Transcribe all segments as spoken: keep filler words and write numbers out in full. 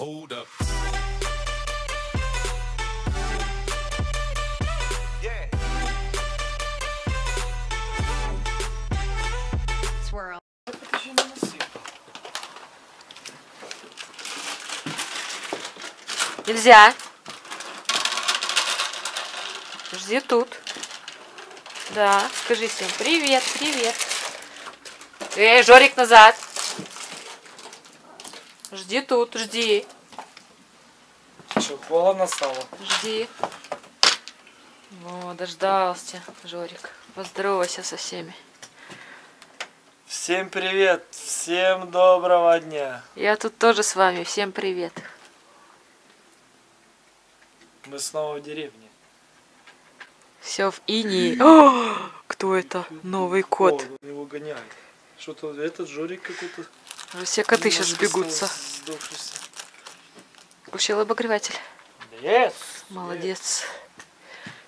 Hold up. Yeah. Swirl. Нельзя. Жди тут. Да, скажи всем привет, привет. Эй, Жорик, назад. Жди тут, жди. Что, голодно стало? Жди. О, дождался, Жорик. Поздоровайся со всеми. Всем привет, всем доброго дня. Я тут тоже с вами, всем привет. Мы снова в деревне. Все в инии. О, кто это? Новый кот. О, его гоняет. Что-то этот Жорик какой-то. Все коты сейчас сбегутся. Включил обогреватель. Yes. Молодец. Yes.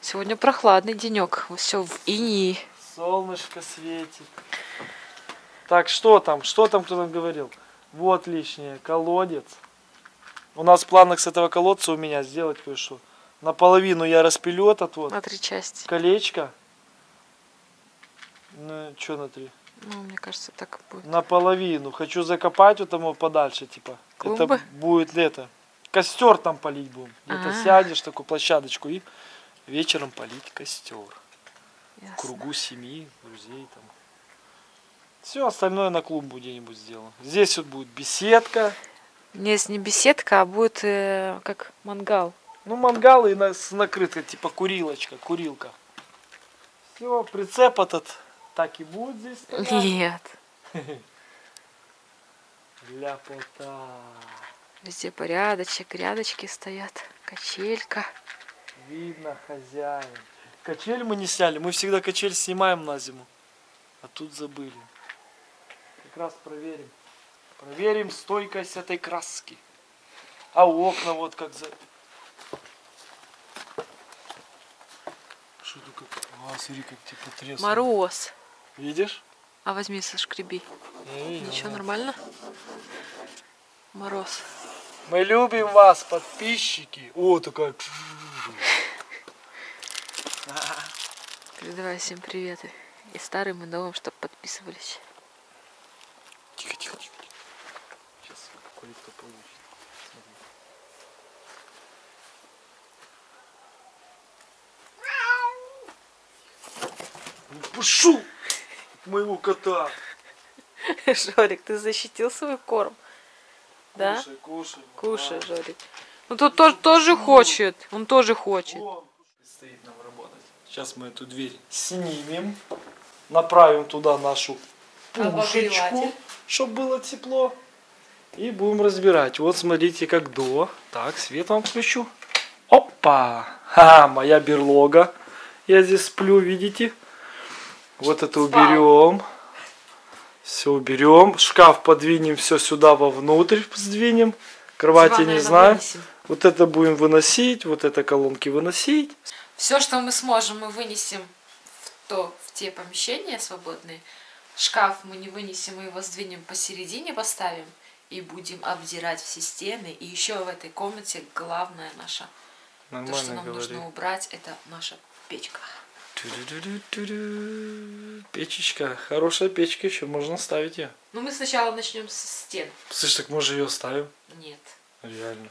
Сегодня прохладный денек. Все в инии. Солнышко светит. Так, что там? Что там кто там говорил? Вот лишнее. Колодец. У нас в планах с этого колодца у меня сделать кое-что. Наполовину я распилю этот вот. На три части. Колечко. Ну, что на три? Ну, мне кажется, так будет. Наполовину. Хочу закопать вот там подальше, типа. Клумбы? Это будет лето. Костер там палить будем. Где-то а -а -а. сядешь, такую площадочку, и вечером палить костер. Ясно. В кругу семьи, друзей там. Все остальное на клумбу где-нибудь сделаем. Здесь вот будет беседка. Нет, не беседка, а будет э, как мангал. Ну, мангал и на, с накрыткой, типа курилочка, курилка. Все, прицеп этот так и будет здесь стоять. Нет. Ляпота. Везде порядочек, рядочки стоят, качелька. Видно хозяин. Качель мы не сняли, мы всегда качель снимаем на зиму. А тут забыли. Как раз проверим. Проверим стойкость этой краски. А окна вот как за... Что такое? А, смотри, как типа треснуло. Мороз. Видишь? А возьми, сошкреби. Эй, ничего, нет. Нормально? Мороз. Мы любим вас, подписчики. О, такая... Передавай всем приветы. И старым, и новым, чтобы подписывались. Тихо, тихо, тихо. Кто получит. Пошел моего кота. Жорик, ты защитил свой корм? Да? Кушай, кушай. Кушай, Жорик. Ну тут тоже, тоже хочет. Он тоже хочет. Предстоит нам работать. Сейчас мы эту дверь снимем. Направим туда нашу пушечку, чтобы было тепло. И будем разбирать. Вот смотрите, как до. Так, свет вам включу. Опа! Ха-ха, моя берлога. Я здесь сплю, видите? Вот это уберем. Все уберем. Шкаф подвинем, все сюда вовнутрь сдвинем. Кровати не знаю. Вынесем. Вот это будем выносить, вот это колонки выносить. Все, что мы сможем, мы вынесем в, то, в те помещения свободные. Шкаф мы не вынесем, мы его сдвинем посередине, поставим. И будем обдирать все стены. И еще в этой комнате главное наше, то, что нам говори. Нужно убрать, это наша печка. Печечка. Хорошая печка еще, можно ставить ее. Ну мы сначала начнем со стен. Слышь, так мы же ее ставим? Нет. Реально.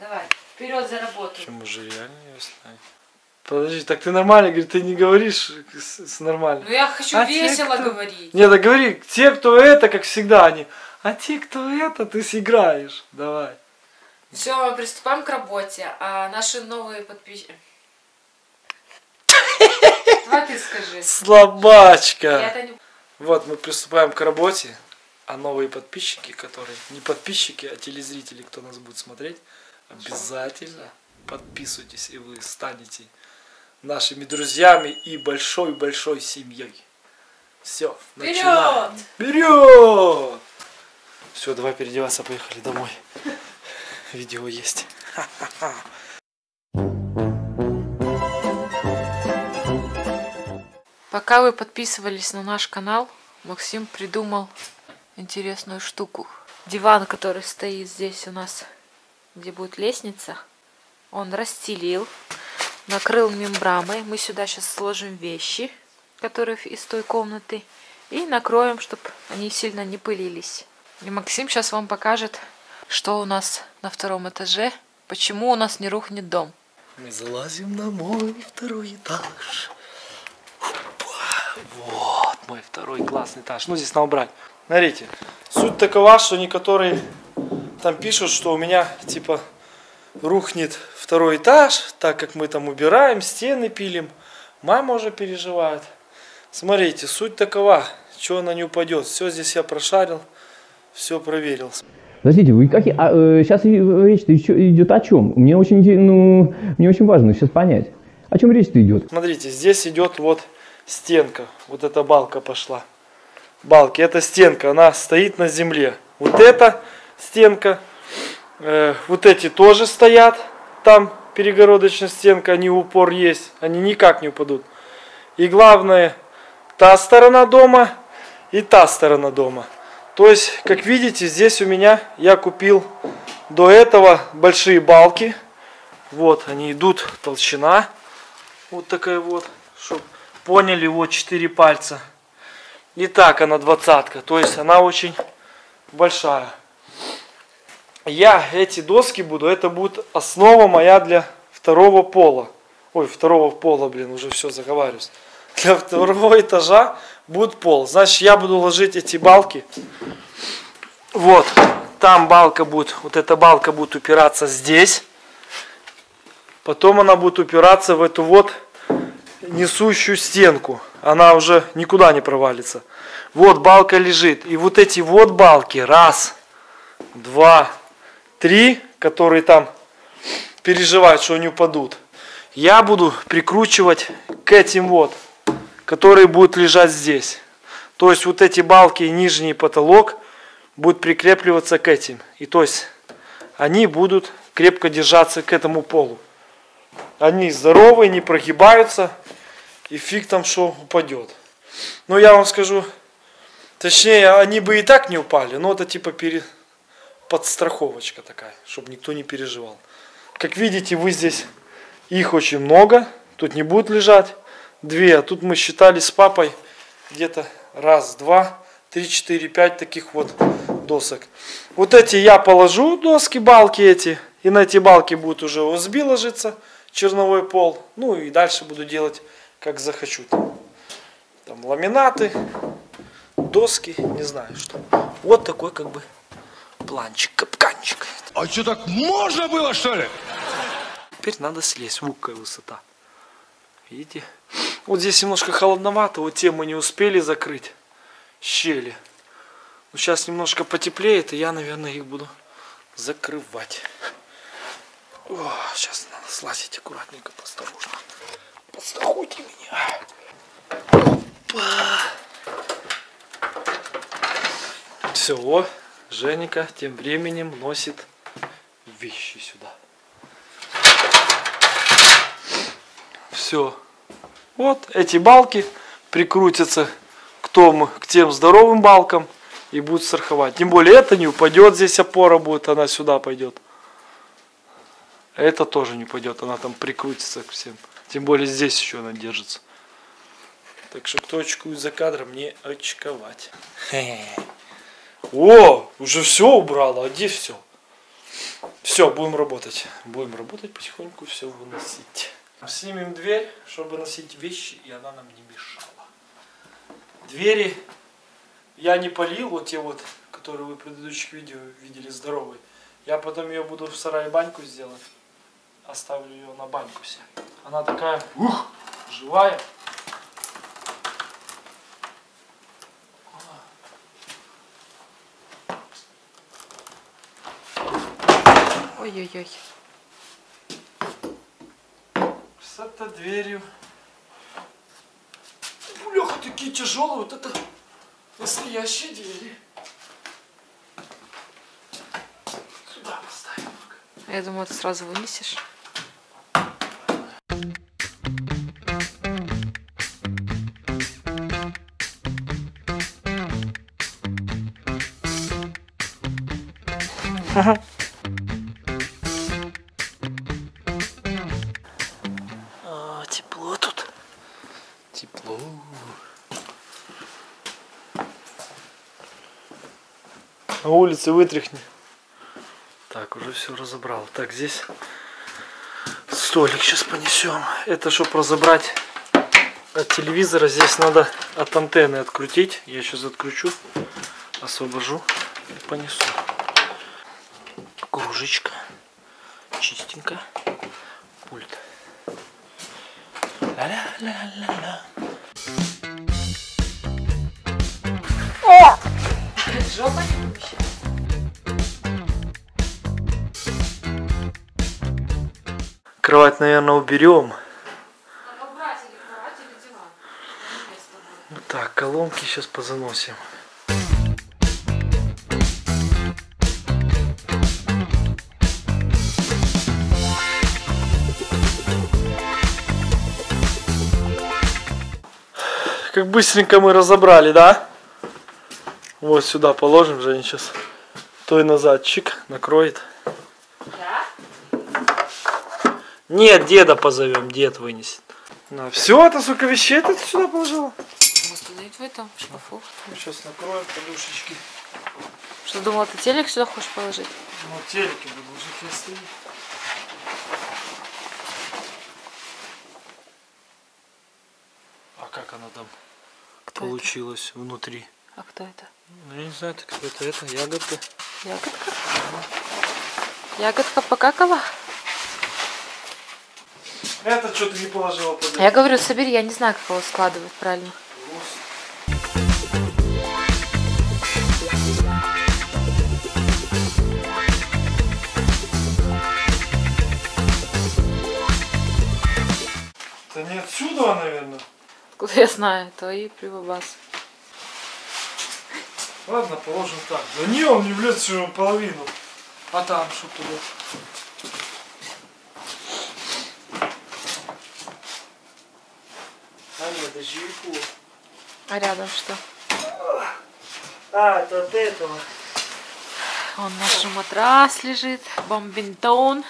Давай, вперед за работу. Мы же реально ее ставим. Подожди, так ты нормально, говорит, ты не говоришь с нормально. Ну я хочу а весело те, кто... говорить. Нет, так говори, те, кто это, как всегда, они... А те, кто это, ты сыграешь. Давай. Все, мы приступаем к работе. А наши новые подписчики... Давай ты скажи. Слабачка. Не... Вот, мы приступаем к работе. А новые подписчики, которые... Не подписчики, а телезрители, кто нас будет смотреть, обязательно подписывайтесь, и вы станете нашими друзьями и большой-большой семьей. Все, вперед! Начинаем. Вперед! Все, давай переодеваться, поехали домой. Видео есть. Пока вы подписывались на наш канал, Максим придумал интересную штуку. Диван, который стоит здесь у нас где будет лестница, он расстелил, накрыл мембраной. Мы сюда сейчас сложим вещи, которые из той комнаты, и накроем, чтобы они сильно не пылились. И Максим сейчас вам покажет, что у нас на втором этаже, почему у нас не рухнет дом. Мы залазим на мой второй этаж. Вот мой второй классный этаж. Ну, здесь надо убрать. Смотрите, суть такова, что некоторые там пишут, что у меня типа рухнет второй этаж, так как мы там убираем, стены пилим. Мама уже переживает. Смотрите, суть такова, что она не упадет. Все здесь я прошарил, все проверил. Подождите, вы как я, а, сейчас речь-то идет о чем? Мне очень, ну, мне очень важно сейчас понять, о чем речь-то идет. Смотрите, здесь идет вот стенка, вот эта балка пошла. Балки, эта стенка, она стоит на земле. Вот эта стенка, э, вот эти тоже стоят, там перегородочная стенка, они в упор есть, они никак не упадут. И главное, та сторона дома и та сторона дома. То есть, как видите, здесь у меня, я купил до этого большие балки. Вот, они идут, толщина вот такая вот, чтобы поняли, вот четыре пальца. И так она двадцатка, то есть она очень большая. Я эти доски буду, это будет основа моя для второго пола. Ой, второго пола, блин, уже все, заговариваюсь. Для второго этажа будет пол. Значит, я буду ложить эти балки. Вот. Там балка будет, вот эта балка будет упираться здесь. Потом она будет упираться в эту вот несущую стенку. Она уже никуда не провалится. Вот балка лежит. И вот эти вот балки. Раз, два, три, которые там переживают, что они упадут. Я буду прикручивать к этим вот, которые будут лежать здесь. То есть вот эти балки и нижний потолок будут прикрепливаться к этим. И то есть они будут крепко держаться к этому полу. Они здоровые, не прогибаются. И фиг там что упадет. Но я вам скажу, точнее, они бы и так не упали. Но это типа пере... подстраховочка такая, чтобы никто не переживал. Как видите, вы здесь их очень много. Тут не будут лежать две. А тут мы считали с папой где-то раз, два, три, четыре, пять таких вот досок. Вот эти я положу, доски, балки эти. И на эти балки будет уже ОСБ ложиться, черновой пол. Ну и дальше буду делать как захочу. Там ламинаты, доски, не знаю что. Вот такой как бы планчик, капканчик. А что, так можно было, что ли? Теперь надо слезть. Вот какая высота. Видите? Вот здесь немножко холодновато. Вот те мы не успели закрыть щели. Но сейчас немножко потеплеет, и я, наверное, их буду закрывать. О, сейчас надо слазить аккуратненько, осторожно. Подстрахуйте меня. Опа. Все, о, Женька тем временем носит вещи сюда. Все. Вот эти балки прикрутятся к, тому, к тем здоровым балкам и будут страховать. Тем более это не упадет, здесь опора будет, она сюда пойдет. Это тоже не упадет, она там прикрутится к всем. Тем более здесь еще она держится. Так что кто очкует за кадром, не очковать. О, уже все убрала, а где все? Все, будем работать. Будем работать потихоньку, все выносить. Снимем дверь, чтобы носить вещи, и она нам не мешала. Двери я не полил, вот те вот, которые вы в предыдущих видео видели, здоровые. Я потом ее буду в сарае баньку сделать. Оставлю ее на баньку себе. Она такая, ух, живая. Ой-ой-ой. С этой дверью. Бляха, такие тяжелые, вот это настоящие двери. Сюда поставим. Я думаю, ты сразу вынесешь. Ага. на улице вытряхни. Так, уже все разобрал. Так, здесь столик сейчас понесем. Это чтобы разобрать от телевизора, здесь надо от антенны открутить. Я сейчас откручу, освобожу и понесу. Кружечка. Чистенько. Пульт. Ла-ла-ла-ла-ла. О! Жопа. Кровать, наверное, уберем. Вот так, колонки сейчас позаносим. Как быстренько мы разобрали, да? Вот сюда положим, Женя сейчас той назад чик накроет. Да? Нет, деда позовем, дед вынесет. На, все, это, сука, вещей ты сюда положила? Установить в этом шкафу. Мы сейчас накроем подушечки. Что, думала, ты телек сюда хочешь положить? Ну, телеки буду ложить, если... А как она там кто получилась это? Внутри? А кто это? Ну, я не знаю, это кто это, это ягодка. Ягодка? А. Ягодка покакала? Это что-то не положила. Подожди. Я говорю, собери, я не знаю, как его складывать правильно. Это не отсюда, наверное. Откуда я знаю, твои прибабасы. Ладно, положим так. Да не, он не влез всю половину. А там что туда? А нет, даже веку. А рядом что? А, это от этого. Он наш матрас лежит, бомбинтон.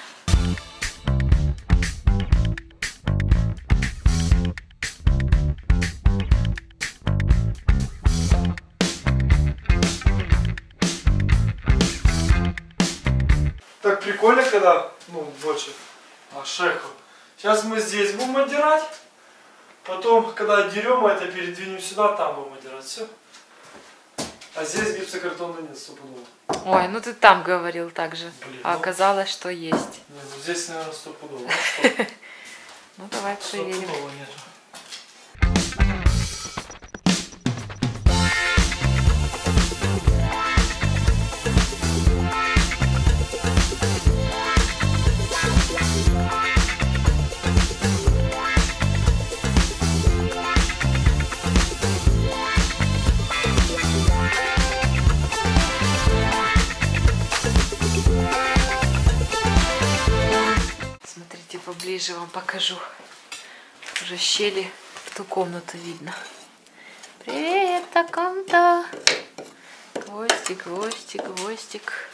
Прикольно, когда, ну, больше, а шеху. Сейчас мы здесь будем отдирать, потом, когда отдерем, это передвинем сюда, там будем отдирать, все. А здесь гипсокартона нет, стопудово. Ой, ну ты там говорил так же, блин, а оказалось, ну, что есть. Нет, ну здесь, наверное, стопудово. Ну, давай проверим. Ближе вам покажу. Уже щели в ту комнату видно. Привет, таком-то. Гвоздик, гвоздик, гвоздик.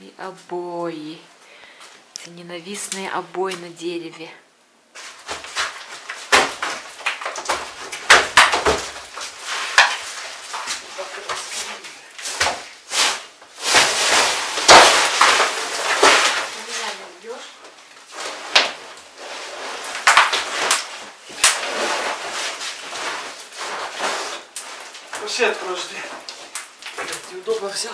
И обои. Это ненавистные обои на дереве. Вообще откроешь дверь. Неудобно взял.